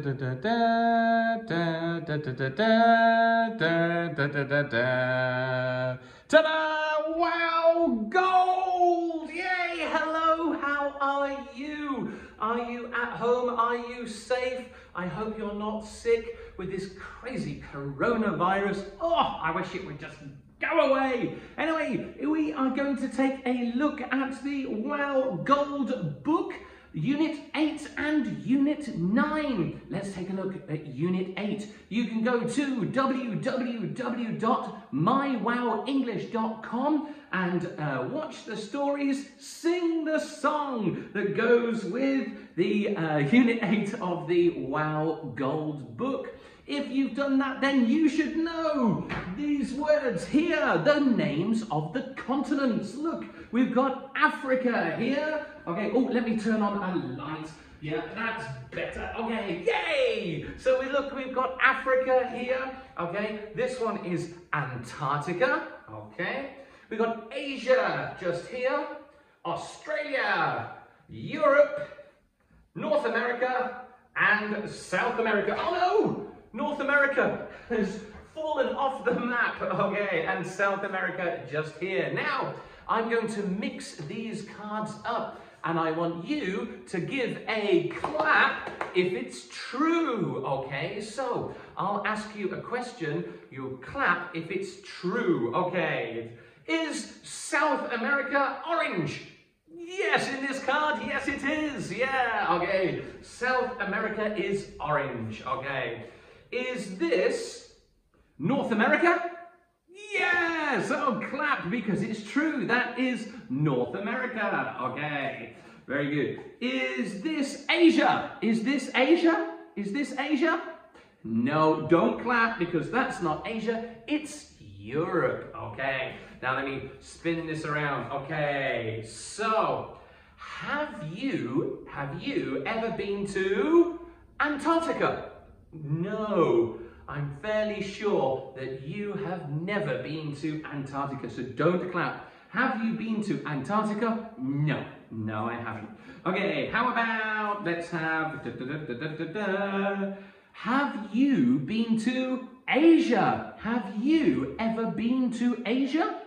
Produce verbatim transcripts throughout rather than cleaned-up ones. Ta-da! Wow Gold! Yay! Hello, how are you? Are you at home? Are you safe? I hope you're not sick with this crazy coronavirus. Oh, I wish it would just go away. Anyway, we are going to take a look at the Wow Gold book, Unit eight and Unit nine. Let's take a look at Unit eight. You can go to w w w dot my wow english dot com and uh, watch the stories, sing the song that goes with the uh, Unit eight of the Wow Gold book. If you've done that, then you should know these words here, the names of the continents. Look, we've got Africa here. Okay, oh, let me turn on a light. Yeah, that's better. Okay, yay! So we look, we've got Africa here. Okay, this one is Antarctica. Okay, we've got Asia just here, Australia, Europe, North America, and South America. Oh no! North America has fallen off the map, okay, and South America just here. Now, I'm going to mix these cards up, and I want you to give a clap if it's true, okay? So, I'll ask you a question, you'll clap if it's true, okay? Is South America orange? Yes, in this card, yes it is, yeah, okay. South America is orange, okay. Is this North America? Yes! Oh, clap because it's true. That is North America. Okay, very good. Is this Asia? Is this Asia? Is this Asia? No, don't clap because that's not Asia. It's Europe. Okay, now let me spin this around. Okay, so have you, have you ever been to Antarctica? No, I'm fairly sure that you have never been to Antarctica, so don't clap. Have you been to Antarctica? No, no, I haven't. Okay, how about, let's have, da, da, da, da, da, da. Have you been to Asia? Have you ever been to Asia?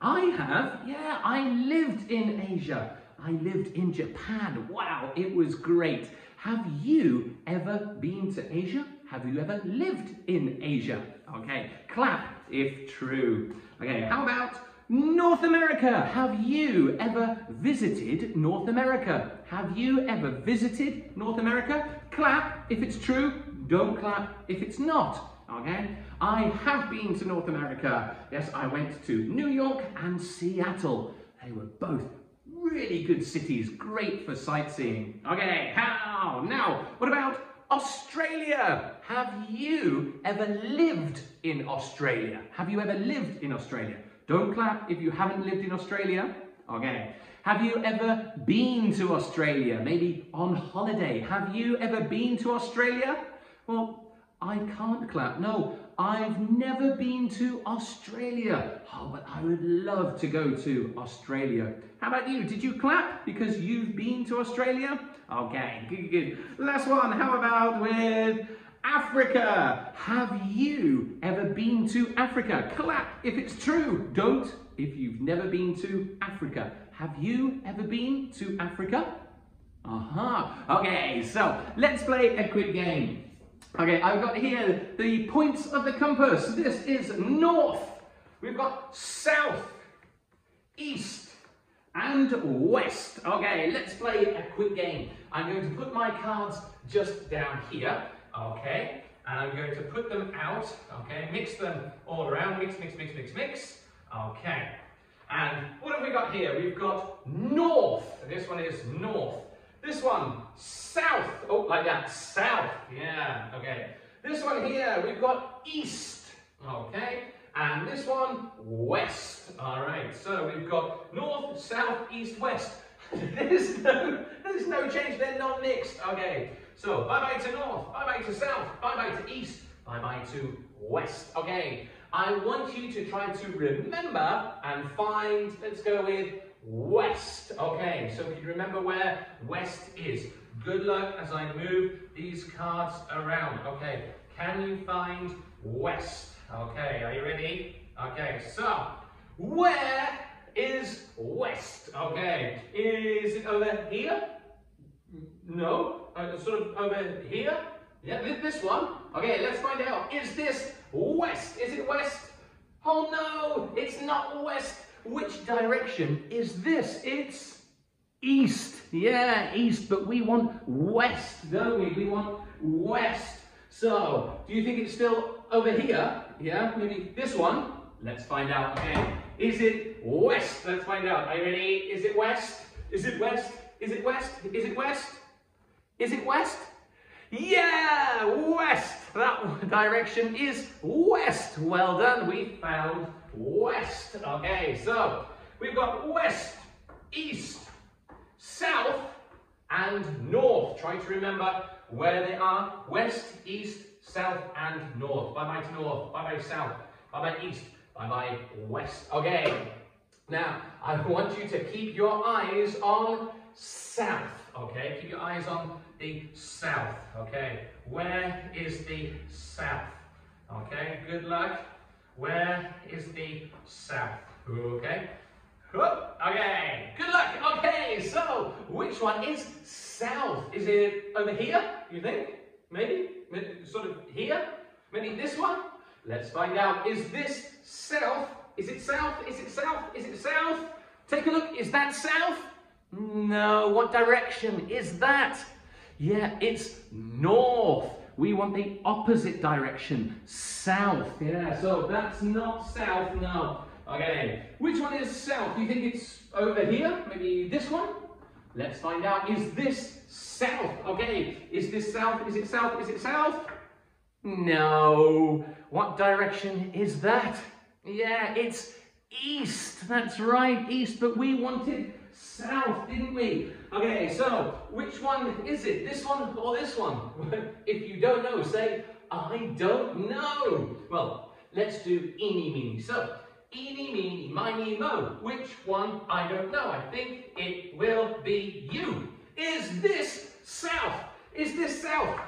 I have, yeah, I lived in Asia. I lived in Japan. Wow, it was great. Have you ever been to Asia? Have you ever lived in Asia? Okay, clap if true. Okay, how about North America? Have you ever visited North America? Have you ever visited North America? Clap if it's true. Don't clap if it's not. Okay, I have been to North America. Yes, I went to New York and Seattle. They were both really good cities, great for sightseeing. Okay, how? Now, what about Australia? Have you ever lived in Australia? Have you ever lived in Australia? Don't clap if you haven't lived in Australia. Okay. Have you ever been to Australia? Maybe on holiday. Have you ever been to Australia? Well, I can't clap. No, I've never been to Australia. Oh, but I would love to go to Australia. How about you? Did you clap because you've been to Australia? Okay, good, good. Last one, how about with Africa? Have you ever been to Africa? Clap if it's true. Don't if you've never been to Africa. Have you ever been to Africa? Aha, uh-huh. Okay, so let's play a quick game. Okay, I've got here the points of the compass. This is north. We've got south, east, and west. Okay, let's play a quick game. I'm going to put my cards just down here. Okay, and I'm going to put them out. Okay, mix them all around. Mix, mix, mix, mix, mix. Okay, and what have we got here? We've got north. This one is north. This one, south, oh, like that, south, yeah, okay. This one here, we've got east, okay, and this one, west, all right. So we've got north, south, east, west. There's no, there's no change, they're not mixed, okay. So bye-bye to north, bye-bye to south, bye-bye to east, bye-bye to west, okay. I want you to try to remember and find, let's go with west. Okay, so we remember where west is. Good luck as I move these cards around. Okay, can you find west? Okay, are you ready? Okay, so where is west? Okay, is it over here? No, uh, sort of over here? Yeah, this one. Okay, let's find out. Is this west? Is it west? Oh no, it's not west. Which direction is this? It's east. Yeah, east, but we want west, don't we? We want west. So, do you think it's still over here? Yeah, maybe this one. Let's find out. Okay, is it west? Let's find out. Are you ready? Is it west? Is it west? Is it west? Is it west? Is it west? Yeah, west. That direction is west. Well done. We found west. Okay, so we've got west, east, south, and north. Try to remember where they are. West, east, south, and north. Bye-bye to north. Bye-bye south. Bye-bye east. Bye-bye west. Okay. Now, I want you to keep your eyes on south. Okay, keep your eyes on the south. Okay, where is the south? Okay, good luck. Where is the south? Okay, okay, good luck. Okay, so which one is south? Is it over here, you think? Maybe, maybe sort of here, maybe this one. Let's find out. Is this south? Is it south? Is it south? Is it south? Take a look. Is that south? No. What direction is that? Yeah, it's north. We want the opposite direction, south. Yeah, so that's not south, no. Okay, which one is south? Do you think it's over here? Maybe this one? Let's find out. Is this south? Okay, is this south? Is it south? Is it south? No. What direction is that? Yeah, it's east. That's right, east, but we wanted south, didn't we? Okay, so which one is it? This one or this one? If you don't know, say, I don't know. Well, let's do eeny, meeny. So, eeny, meeny, miny, mo. Which one? I don't know. I think it will be you. Is this south? Is this south?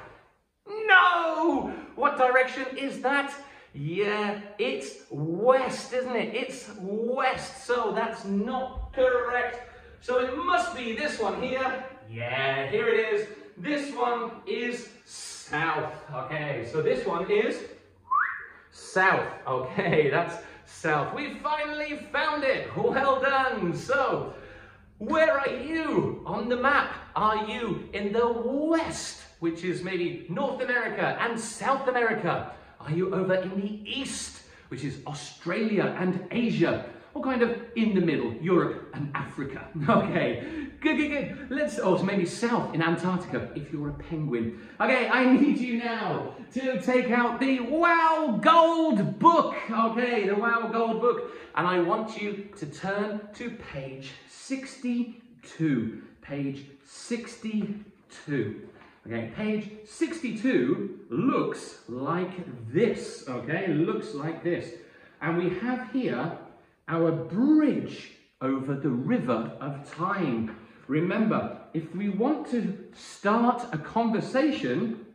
No! What direction is that? Yeah, it's west, isn't it? It's west, so that's not correct. So it must be this one here. Yeah, here it is. This one is south. Okay, so this one is south. Okay, that's south. We finally found it. Well done. So, where are you on the map? Are you in the west, which is maybe North America and South America? Are you over in the east, which is Australia and Asia? Or kind of in the middle, Europe and Africa? Okay, good, good, good. Let's, oh, maybe south in Antarctica, if you're a penguin. Okay, I need you now to take out the Wow Gold book. Okay, the Wow Gold book. And I want you to turn to page sixty-two. Page sixty-two. Okay, page sixty-two looks like this, okay, looks like this. And we have here our bridge over the river of time. Remember, if we want to start a conversation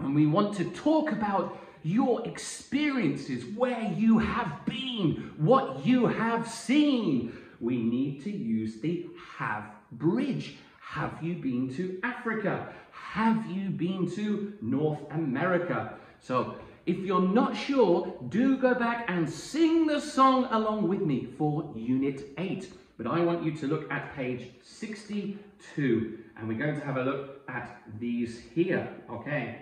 and we want to talk about your experiences, where you have been, what you have seen, we need to use the have bridge. Have you been to Africa? Have you been to North America? So if you're not sure, do go back and sing the song along with me for Unit eight. But I want you to look at page sixty-two, and we're going to have a look at these here, okay?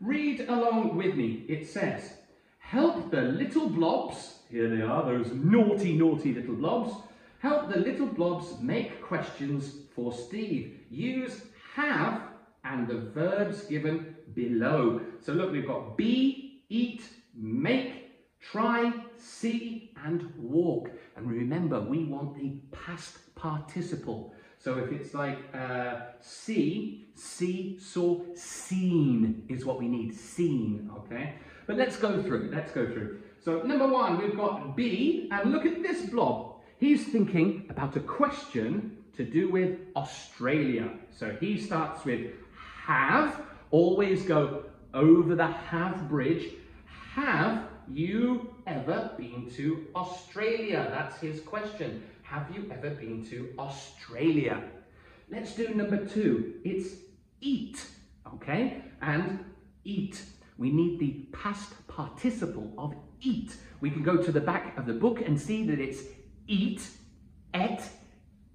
Read along with me. It says, help the little blobs, here they are, those naughty, naughty little blobs, help the little blobs make questions for Steve. Use have and the verbs given below. So look, we've got be, eat, make, try, see, and walk. And remember, we want the past participle. So if it's like uh, see, see, saw, seen is what we need, seen, okay? But let's go through, let's go through. So number one, we've got be, and look at this blob. He's thinking about a question to do with Australia. So he starts with have. Always go over the have bridge. Have you ever been to Australia? That's his question. Have you ever been to Australia? Let's do number two. It's eat, okay? And eat. We need the past participle of eat. We can go to the back of the book and see that it's eat, et,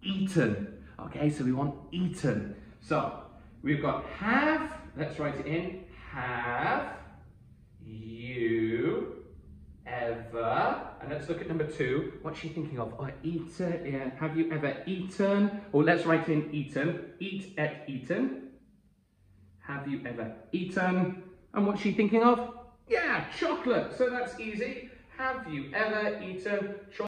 eaten. Okay, so we want eaten. So we've got have, let's write it in. Have you ever, and let's look at number two. What's she thinking of? Oh, eaten, yeah. Have you ever eaten? Or let's write in eaten. Eat, et, eaten. Have you ever eaten? And what's she thinking of? Yeah, chocolate. So that's easy. Have you ever eaten chocolate?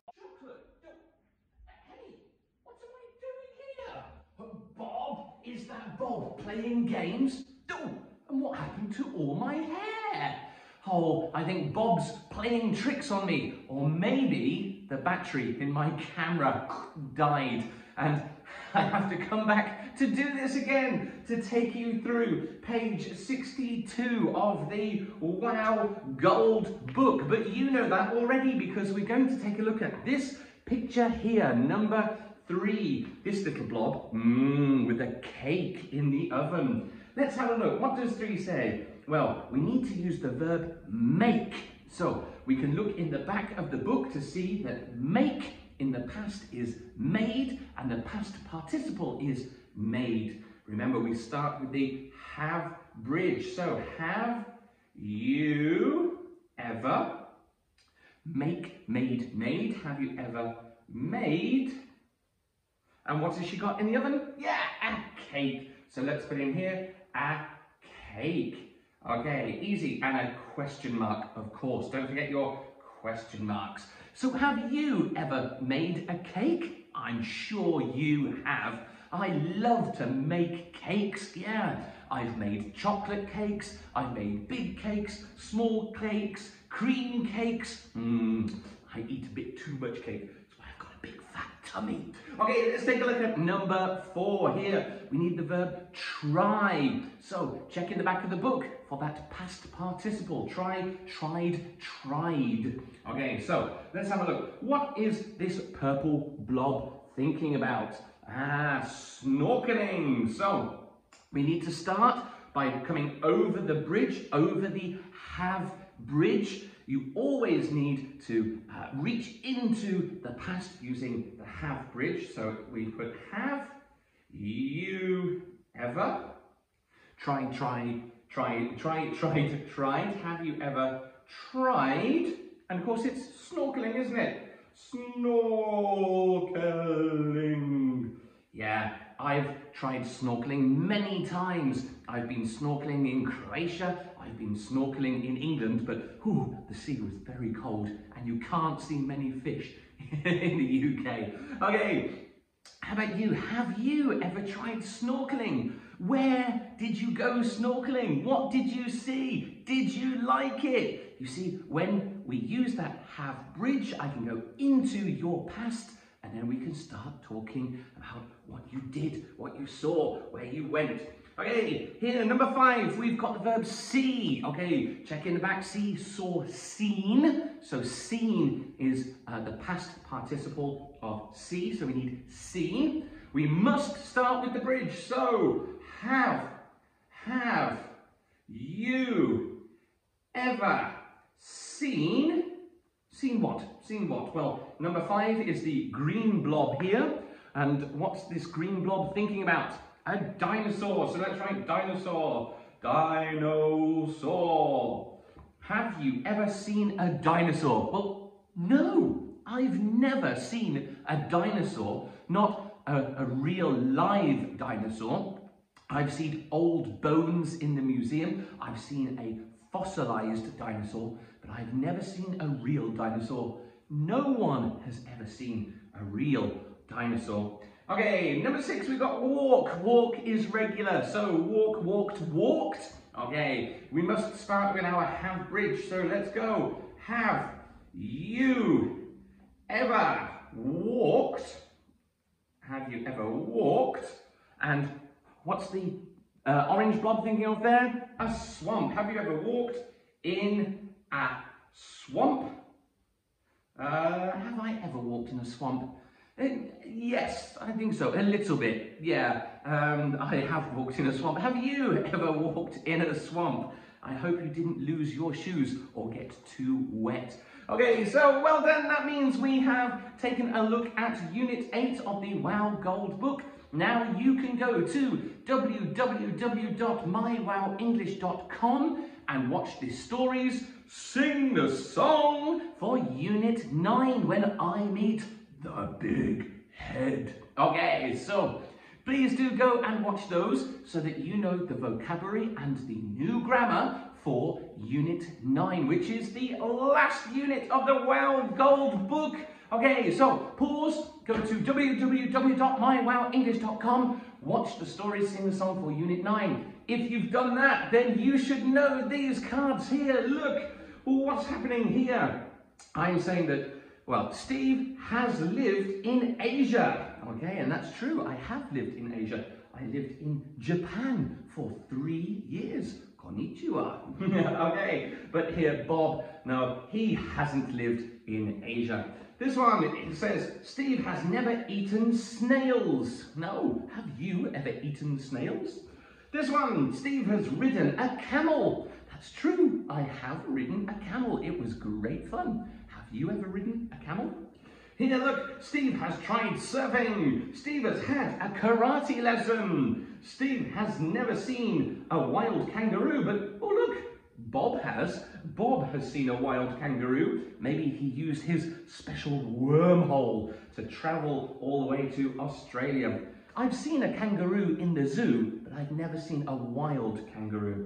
Is that Bob playing games? Oh, and what happened to all my hair? Oh, I think Bob's playing tricks on me. Or maybe the battery in my camera died and I have to come back to do this again to take you through page sixty-two of the Wow Gold book. But you know that already because we're going to take a look at this picture here, number three, this little blob mmm, with a cake in the oven. Let's have a look. What does three say? Well, we need to use the verb make. So we can look in the back of the book to see that make in the past is made and the past participle is made. Remember, we start with the have bridge. So have you ever make, made, made. Have you ever made? And what has she got in the oven? Yeah, a cake. So let's put in here, a cake. Okay, easy. And a question mark, of course. Don't forget your question marks. So have you ever made a cake? I'm sure you have. I love to make cakes, yeah. I've made chocolate cakes, I've made big cakes, small cakes, cream cakes. Mmm, I eat a bit too much cake. Big fat tummy. Okay, let's take a look at number four here. We need the verb try. So check in the back of the book for that past participle. Try, tried, tried. Okay, so let's have a look. What is this purple blob thinking about? Ah, snorkeling. So we need to start by coming over the bridge, over the have bridge. You always need to uh, reach into the past using the have bridge. So we put have you ever tried, tried, tried, tried, tried, tried. Have you ever tried? And of course it's snorkeling, isn't it? Snorkeling. Yeah, I've tried snorkeling many times. I've been snorkeling in Croatia. I've been snorkeling in England, but whew, the sea was very cold and you can't see many fish in the U K. Okay, how about you? Have you ever tried snorkeling? Where did you go snorkeling? What did you see? Did you like it? You see, when we use that have bridge, I can go into your past and then we can start talking about what you did, what you saw, where you went. Okay, here, number five, we've got the verb see. Okay, check in the back, see, saw, seen. So seen is uh, the past participle of see, so we need seen. We must start with the bridge. So have, have you ever seen? Seen what? Seen what? Well, number five is the green blob here. And what's this green blob thinking about? A dinosaur. So let's write dinosaur. Dinosaur. Have you ever seen a dinosaur? Well, no, I've never seen a dinosaur. Not a, a real live dinosaur. I've seen old bones in the museum. I've seen a fossilized dinosaur, but I've never seen a real dinosaur. No one has ever seen a real dinosaur. Okay, number six, we've got walk. Walk is regular. So walk, walked, walked. Okay, we must start with our have bridge. So let's go. Have you ever walked? have you ever walked? And what's the uh, orange blob thinking of there? A swamp. Have you ever walked in a swamp? Uh, have I ever walked in a swamp? Uh, yes, I think so. A little bit, yeah. Um, I have walked in a swamp. Have you ever walked in a swamp? I hope you didn't lose your shoes or get too wet. Okay, so well done. That means we have taken a look at Unit eight of the Wow Gold book. Now you can go to w w w dot my wow english dot com and watch the stories, sing the song for Unit nine when I meet the big head. Okay, so please do go and watch those so that you know the vocabulary and the new grammar for Unit nine, which is the last unit of the Wow Gold book. Okay, so pause, go to w w w dot my wow english dot com, watch the stories, sing the song for Unit nine. If you've done that, then you should know these cards here. Look, what's happening here? I'm saying that, well, Steve has lived in Asia. Okay, and that's true. I have lived in Asia. I lived in Japan for three years. Konnichiwa. Okay, but here, Bob, no, he hasn't lived in Asia. This one, it says, Steve has never eaten snails. No, have you ever eaten snails? This one, Steve has ridden a camel. That's true, I have ridden a camel. It was great fun. Have you ever ridden a camel? Here, look, Steve has tried surfing. Steve has had a karate lesson. Steve has never seen a wild kangaroo, but, oh look, Bob has. Bob has seen a wild kangaroo. Maybe he used his special wormhole to travel all the way to Australia. I've seen a kangaroo in the zoo, but I've never seen a wild kangaroo.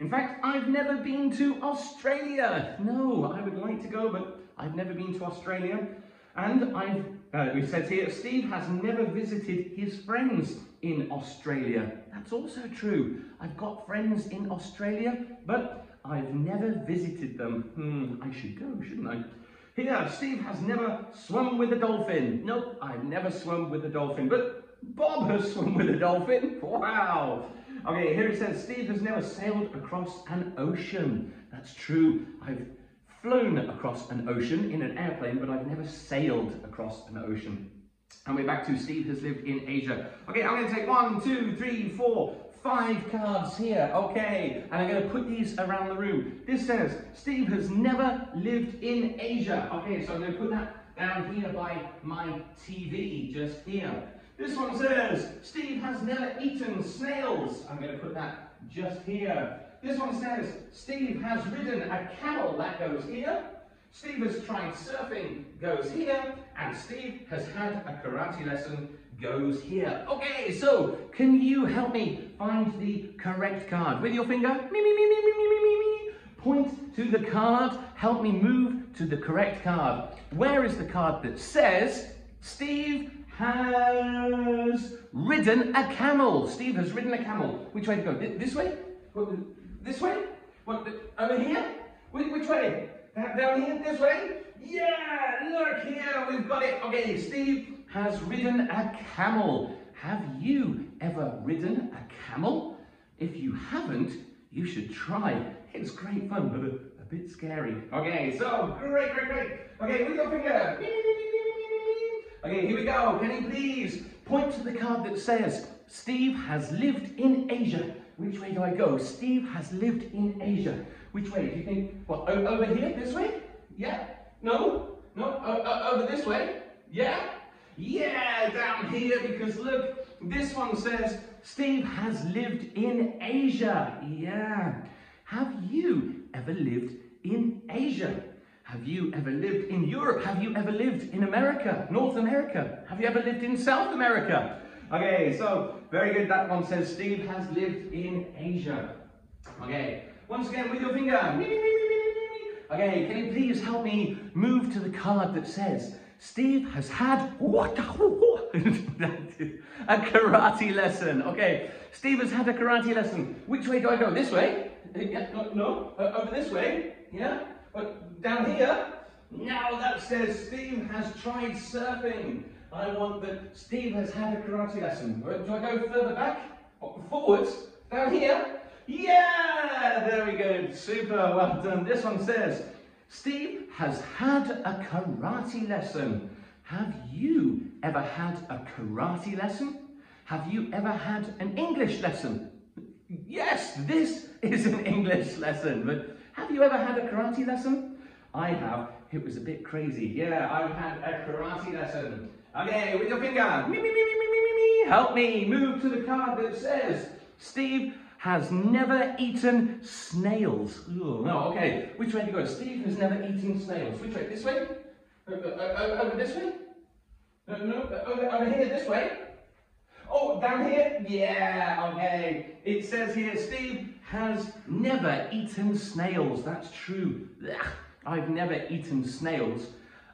In fact, I've never been to Australia. No, I would like to go, but I've never been to Australia. And I've, uh, it says here, Steve has never visited his friends in Australia. That's also true. I've got friends in Australia, but I've never visited them. Hmm, I should go, shouldn't I? Here, Steve has never swum with a dolphin. Nope, I've never swum with a dolphin, but Bob has swum with a dolphin. Wow. Okay, here it says, Steve has never sailed across an ocean. That's true. I've flown across an ocean in an airplane, but I've never sailed across an ocean. And we're back to Steve has lived in Asia. Okay, I'm going to take one, two, three, four, five cards here. Okay, and I'm going to put these around the room. This says, Steve has never lived in Asia. Okay, so I'm going to put that down here by my T V, just here. This one says, Steve has never eaten snails. I'm going to put that just here. This one says, Steve has ridden a camel, that goes here. Steve has tried surfing, goes here. And Steve has had a karate lesson, goes here. Okay, so can you help me find the correct card? With your finger, me, me, me, me, me, me, me, me. Point to the card, help me move to the correct card. Where is the card that says, Steve has ridden a camel? Steve has ridden a camel. Which way to go? This way? This way? What, over here? Which way? Down here? This way? Yeah! Look here, we've got it. Okay, Steve has ridden a camel. Have you ever ridden a camel? If you haven't, you should try. It's great fun, but a, a bit scary. Okay, so great, great, great. Okay, with your finger. Okay, here we go. Can you please point to the card that says, Steve has lived in Asia? Which way do I go? Steve has lived in Asia. Which way? Do you think, what, over here? This way? Yeah? No? No? O over this way? Yeah? Yeah, down here, because look, this one says, Steve has lived in Asia. Yeah. Have you ever lived in Asia? Have you ever lived in Europe? Have you ever lived in America? North America? Have you ever lived in South America? Okay, so very good. That one says Steve has lived in Asia. Okay, once again with your finger. Okay, can you please help me move to the card that says Steve has had what? A karate lesson. Okay, Steve has had a karate lesson. Which way do I go? This way? No, over this way. Yeah, but down here. Now that says Steve has tried surfing. I want that Steve has had a karate lesson. Do I go further back? Forwards? Down here? Yeah! There we go. Super. Well done. This one says, Steve has had a karate lesson. Have you ever had a karate lesson? Have you ever had an English lesson? Yes, this is an English lesson. But have you ever had a karate lesson? I have. It was a bit crazy. Yeah, I've had a karate lesson. Okay, with your finger. Me, me, me, me, me, me, me. Help me move to the card that says, Steve has never eaten snails. Ooh, no, okay. Which way do you go? Steve has never eaten snails. Which way? This way? Over, over, over this way? No, no, over, over here, this way? Oh, down here? Yeah, okay. It says here, Steve has never eaten snails. That's true. Ugh, I've never eaten snails.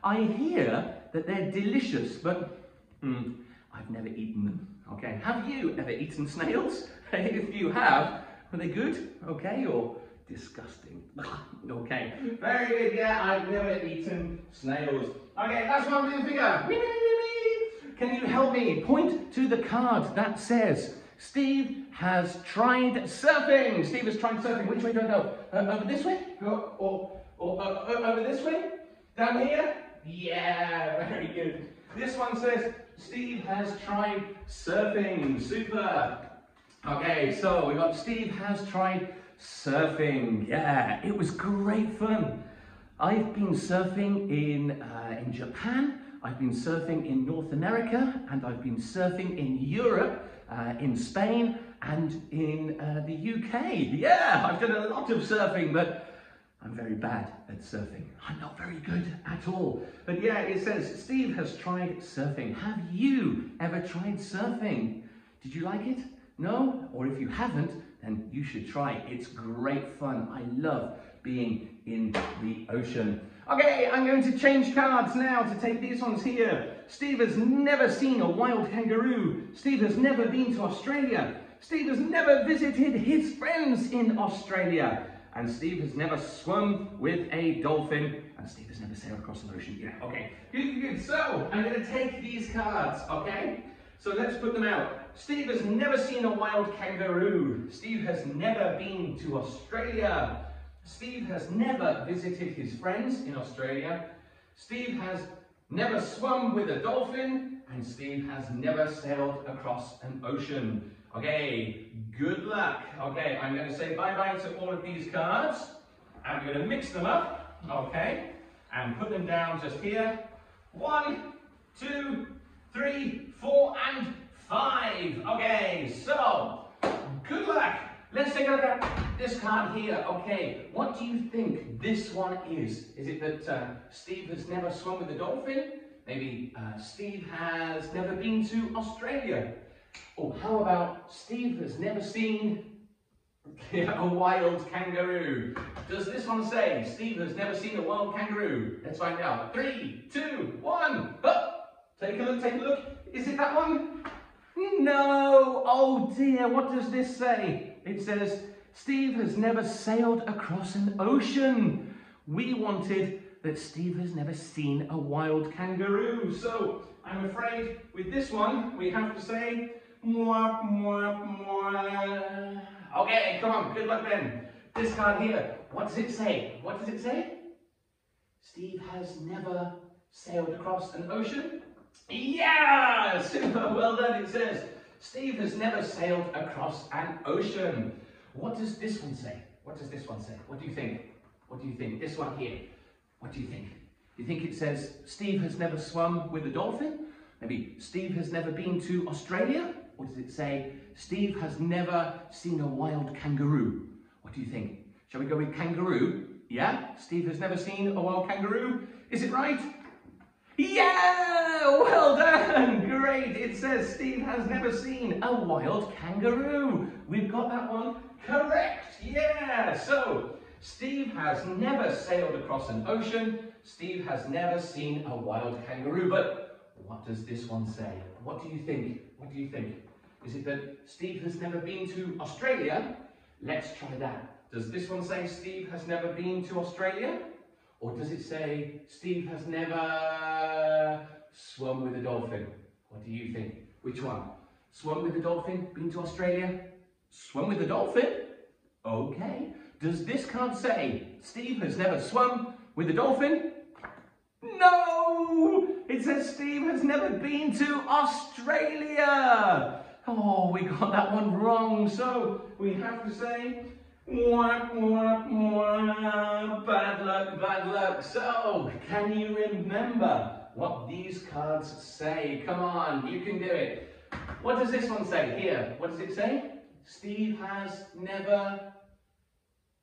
I hear that they're delicious, but mm, I've never eaten them. Okay, have you ever eaten snails? If you have, were they good? Okay, or disgusting? Okay, very good, yeah, I've never eaten snails. Okay, that's one little figure. Can you help me? Point to the card that says, Steve has tried surfing. Steve has tried surfing. Which way do I go? Uh, over this way? Or, or, or uh, over this way? Down here? Yeah, very good. This one says, Steve has tried surfing. Super. Okay, so we got Steve has tried surfing. Yeah, it was great fun. I've been surfing in, uh, in Japan. I've been surfing in North America, and I've been surfing in Europe, uh, in Spain, and in uh, the U K. Yeah, I've done a lot of surfing, but I'm very bad at surfing. I'm not very good at all. But yeah, it says, Steve has tried surfing. Have you ever tried surfing? Did you like it? No? Or if you haven't, then you should try. It's great fun. I love being in the ocean. Okay, I'm going to change cards now to take these ones here. Steve has never seen a wild kangaroo. Steve has never been to Australia. Steve has never visited his friends in Australia. And Steve has never swum with a dolphin. And Steve has never sailed across an ocean. Yeah, okay. Good, good. So, I'm going to take these cards, okay? So let's put them out. Steve has never seen a wild kangaroo. Steve has never been to Australia. Steve has never visited his friends in Australia. Steve has never swum with a dolphin. And Steve has never sailed across an ocean. Okay, good luck. Okay, I'm going to say bye-bye to all of these cards. I'm going to mix them up, okay? And put them down just here. One, two, three, four, and five. Okay, so, good luck. Let's take a look at this card here. Okay, what do you think this one is? Is it that uh, Steve has never swum with a dolphin? Maybe uh, Steve has never been to Australia. Or how about Steve has never seen a wild kangaroo? Does this one say Steve has never seen a wild kangaroo? Let's find out. Three, two, one. Oh, take a look, take a look. Is it that one? No. Oh dear, what does this say? It says, Steve has never sailed across an ocean. We wanted that Steve has never seen a wild kangaroo. So, I'm afraid with this one, we have to say, mwah, mwah, mwah. Okay, come on, good luck then. This card here, what does it say? What does it say? Steve has never sailed across an ocean. Yeah, super, well done, it says. Steve has never sailed across an ocean. What does this one say? What does this one say? What do you think? What do you think? This one here. What do you think? Do you think it says Steve has never swum with a dolphin? Maybe Steve has never been to Australia? Or does it say Steve has never seen a wild kangaroo? What do you think? Shall we go with kangaroo? Yeah? Steve has never seen a wild kangaroo. Is it right? Yeah! Well done! Great! It says Steve has never seen a wild kangaroo. We've got that one correct! Yeah! So, Steve has never sailed across an ocean. Steve has never seen a wild kangaroo. But what does this one say? What do you think? What do you think? Is it that Steve has never been to Australia? Let's try that. Does this one say Steve has never been to Australia? Or does it say Steve has never swum with a dolphin. What do you think? Which one? Swum with a dolphin? Been to Australia? Swum with a dolphin? Okay. Does this card say, Steve has never swum with a dolphin? No! It says Steve has never been to Australia! Oh, we got that one wrong, so we have to say, wah, wah, wah, bad luck, bad luck. So, can you remember what these cards say? Come on, you can do it. What does this one say here? What does it say? Steve has never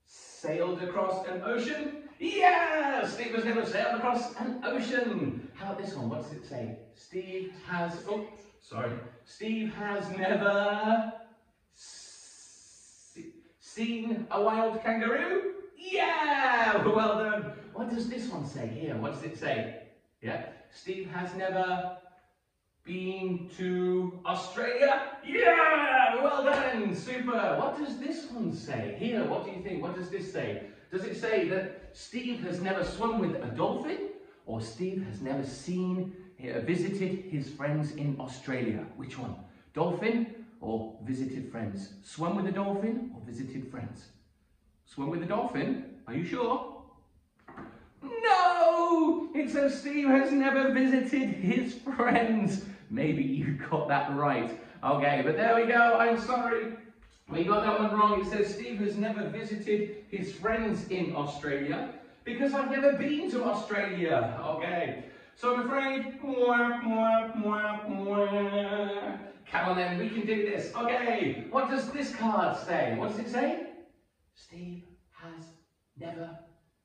sailed across an ocean. Yeah! Steve has never sailed across an ocean. How about this one? What does it say? Steve has... Oh, sorry. Steve has never seen a wild kangaroo. Yeah! Well done. What does this one say here? What does it say? Yeah. Steve has never been to Australia. Yeah! Well done. Super. What does this one say here? What do you think? What does this say? Does it say that Steve has never swum with a dolphin, or Steve has never seen, visited his friends in Australia? Which one? Dolphin or visited friends? Swum with a dolphin or visited friends? Swum with a dolphin? Are you sure? No! It says Steve has never visited his friends. Maybe you got that right. Okay, but there we go. I'm sorry. We got that one wrong. It says Steve has never visited his friends in Australia because I've never been to Australia. Okay, so I'm afraid. Mwah, mwah, mwah, mwah. Come on then, we can do this. Okay, what does this card say? What does it say? Steve has never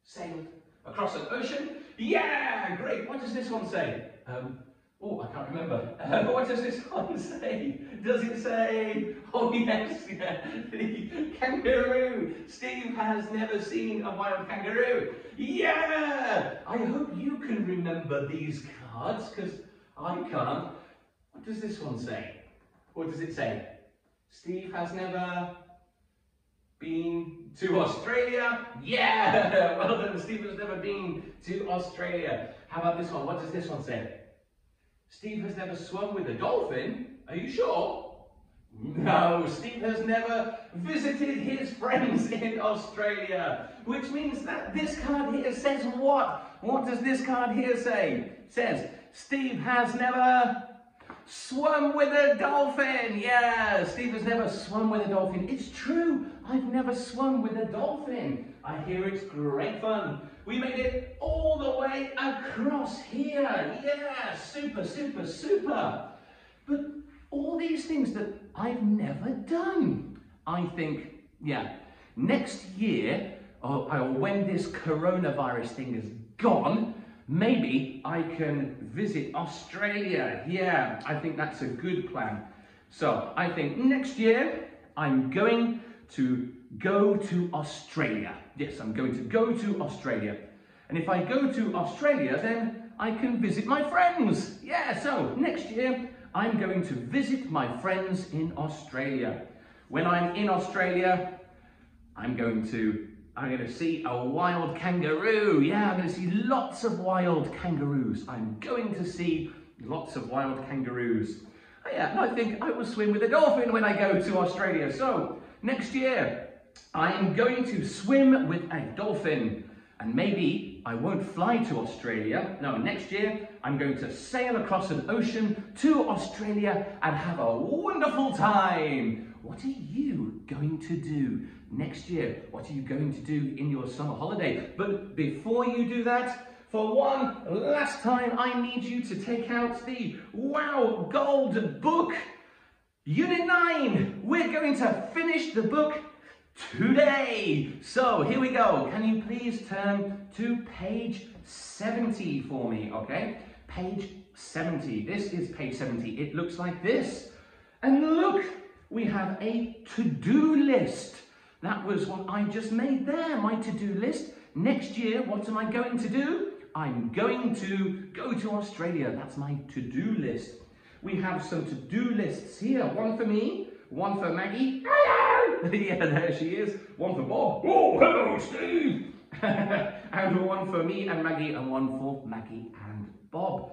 sailed across an ocean. Yeah, great. What does this one say? Um, Oh, I can't remember. Uh, what does this one say? Does it say, oh yes, yeah, the kangaroo. Steve has never seen a wild kangaroo. Yeah! I hope you can remember these cards, because I can't. What does this one say? What does it say? Steve has never been to Australia. Yeah! Well done, Steve has never been to Australia. How about this one? What does this one say? Steve has never swum with a dolphin. Are you sure? No, Steve has never visited his friends in Australia. Which means that this card here says what? What does this card here say? It says, Steve has never swum with a dolphin. Yeah, Steve has never swum with a dolphin. It's true, I've never swum with a dolphin. I hear it's great fun. We made it all the way across here. Yeah, super, super, super. But all these things that I've never done. I think, yeah, next year, or when this coronavirus thing is gone, maybe I can visit Australia. Yeah, I think that's a good plan. So I think next year I'm going to go to Australia. Yes, I'm going to go to Australia. And if I go to Australia, then I can visit my friends. Yeah, so next year, I'm going to visit my friends in Australia. When I'm in Australia, I'm going to, I'm going to see a wild kangaroo. Yeah, I'm going to see lots of wild kangaroos. I'm going to see lots of wild kangaroos. Oh, yeah, and I think I will swim with a dolphin when I go to Australia. So next year, I am going to swim with a dolphin, and maybe I won't fly to Australia. No, next year I'm going to sail across an ocean to Australia and have a wonderful time. What are you going to do next year? What are you going to do in your summer holiday? But before you do that, for one last time, I need you to take out the Wow Gold book. Unit nine, we're going to finish the book today. So here we go. Can you please turn to page seventy for me? Okay, page seventy. This is page seventy. It looks like this. And look, we have a to-do list. That was what I just made there, my to-do list. Next year, what am I going to do? I'm going to go to Australia. That's my to-do list. We have some to-do lists here. One for me, one for Maggie. Yeah, there she is. One for Bob. Oh, hello, Steve. And one for me and Maggie, and one for Maggie and Bob.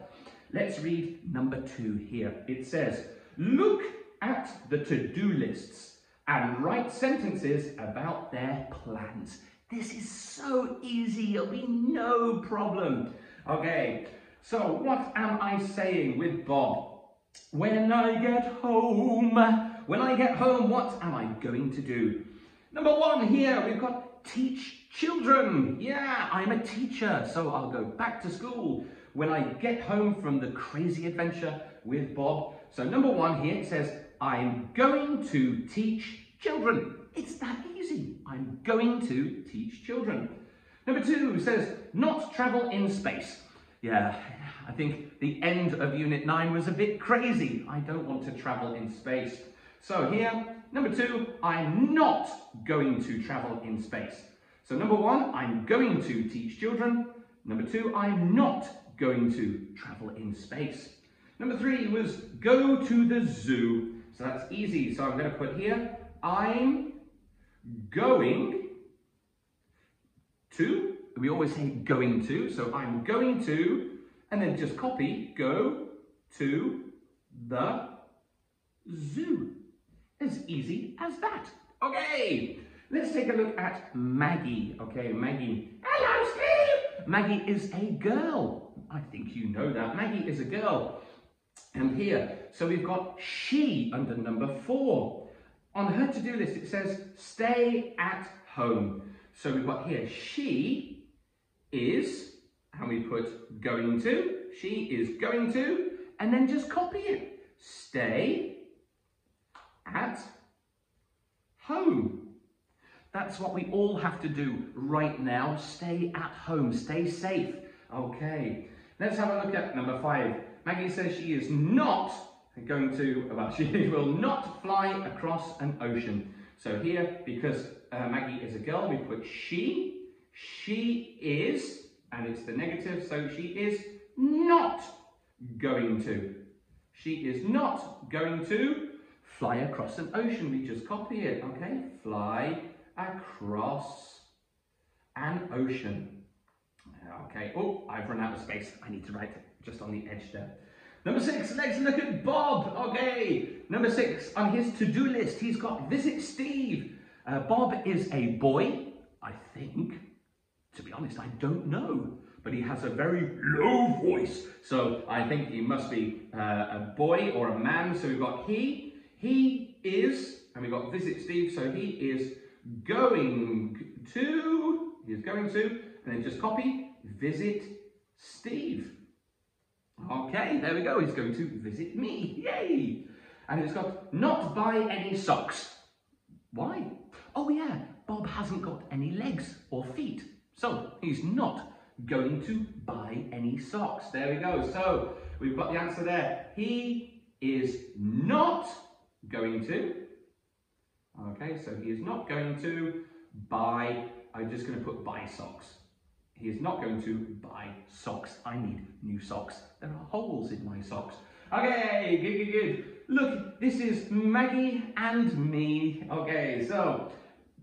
Let's read number two here. It says, look at the to-do lists and write sentences about their plans. This is so easy, it'll be no problem. Okay, so what am I saying with Bob? When I get home, when I get home, what am I going to do? Number one here, we've got teach children. Yeah, I'm a teacher, so I'll go back to school when I get home from the crazy adventure with Bob. So number one here, it says, I'm going to teach children. It's that easy. I'm going to teach children. Number two says, not travel in space. Yeah, I think the end of Unit nine was a bit crazy. I don't want to travel in space. So here, number two, I'm not going to travel in space. So number one, I'm going to teach children. Number two, I'm not going to travel in space. Number three was go to the zoo. So that's easy. So I'm going to put here, I'm going to, we always say going to, so I'm going to, and then just copy, go to the zoo. As easy as that. Okay, let's take a look at Maggie. Okay, Maggie. Hello, Steve! Maggie is a girl. I think you know that. Maggie is a girl. And here, so we've got she under number four. On her to-do list, it says stay at home. So we've got here, she is, and we put going to, she is going to, and then just copy it. Stay at home. That's what we all have to do right now. Stay at home, stay safe. Okay, let's have a look at number five. Maggie says she is not going to, well, she will not fly across an ocean. So here, because uh, Maggie is a girl, we put she, she is, and it's the negative, so she is not going to. She is not going to fly across an ocean. We just copy it, okay? Fly across an ocean. Okay, oh, I've run out of space. I need to write just on the edge there. Number six, let's look at Bob. Okay, number six, on his to-do list, he's got visit Steve. Uh, Bob is a boy, I think. To be honest, I don't know, but he has a very low voice. So I think he must be uh, a boy or a man. So we've got he, he is, and we've got visit Steve. So he is going to, he is going to, and then just copy, visit Steve. Okay, there we go, he's going to visit me, yay! And it's got, not buy any socks. Why? Oh yeah, Bob hasn't got any legs or feet, so he's not going to buy any socks. There we go, so we've got the answer there. He is not going to, okay, so he is not going to buy, I'm just going to put buy socks. He is not going to buy socks. I need new socks. There are holes in my socks. Okay, good, good, good. Look, this is Maggie and me. Okay, so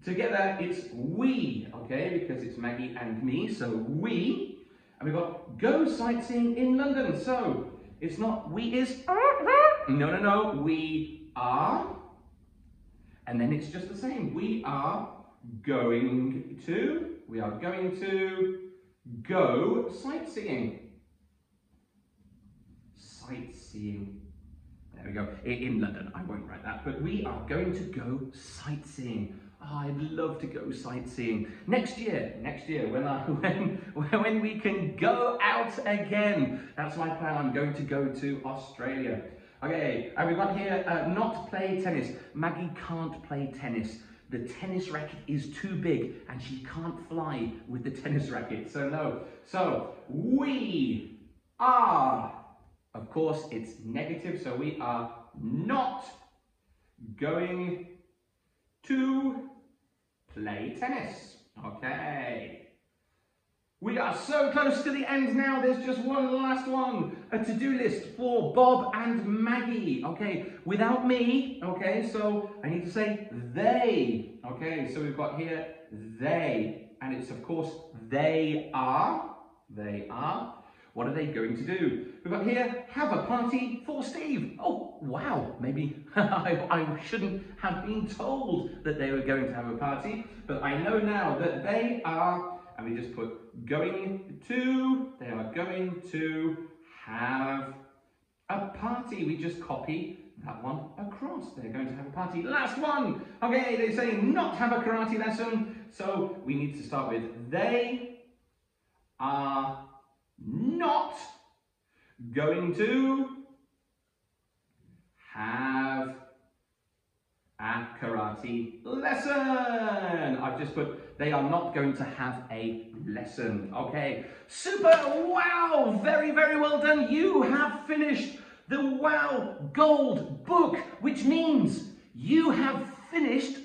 together it's we, okay, because it's Maggie and me, so we. And we've got go sightseeing in London. So it's not we is, no, no, no, we are. And then it's just the same. We are going to, we are going to go sightseeing. Sightseeing. There we go. In London. I won't write that, but we are going to go sightseeing. Oh, I'd love to go sightseeing. Next year, next year, when, I, when, when we can go out again. That's my plan. I'm going to go to Australia. Okay, and we've got here, uh, not play tennis. Maggie can't play tennis. The tennis racket is too big and she can't fly with the tennis racket, so no. So we are, of course it's negative, so we are not going to play tennis. Okay. We are so close to the end now. There's just one last one. A to-do list for Bob and Maggie. Okay, without me. Okay, so I need to say they. Okay, so we've got here they. And it's, of course, they are. They are. What are they going to do? We've got here, have a party for Steve. Oh, wow, maybe I, I shouldn't have been told that they were going to have a party, but I know now that they are, and we just put going to, they are going to have a party. We just copy that one across. They're going to have a party. Last one. Okay, they say not have a karate lesson. So we need to start with they are not going to have a karate lesson. I've just put they are not going to have a lesson. Okay, super. Wow, very, very well done. You have finished the Wow Gold book, which means you have finished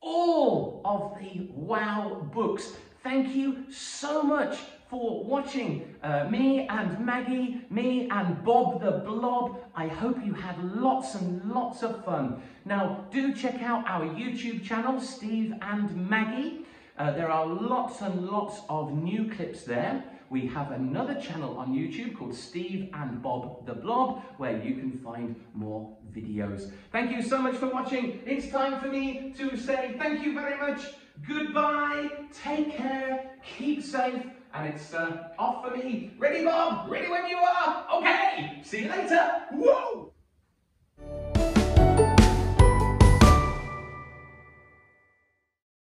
all of the Wow books. Thank you so much for watching uh, me and Maggie, me and Bob the Blob. I hope you had lots and lots of fun. Now, do check out our YouTube channel, Steve and Maggie. Uh, there are lots and lots of new clips there. We have another channel on YouTube called Steve and Bob the Blob, where you can find more videos. Thank you so much for watching. It's time for me to say thank you very much. Goodbye. Take care. Keep safe. And it's uh, off for me. Ready, Bob? Ready when you are. Okay. See you later. Whoa.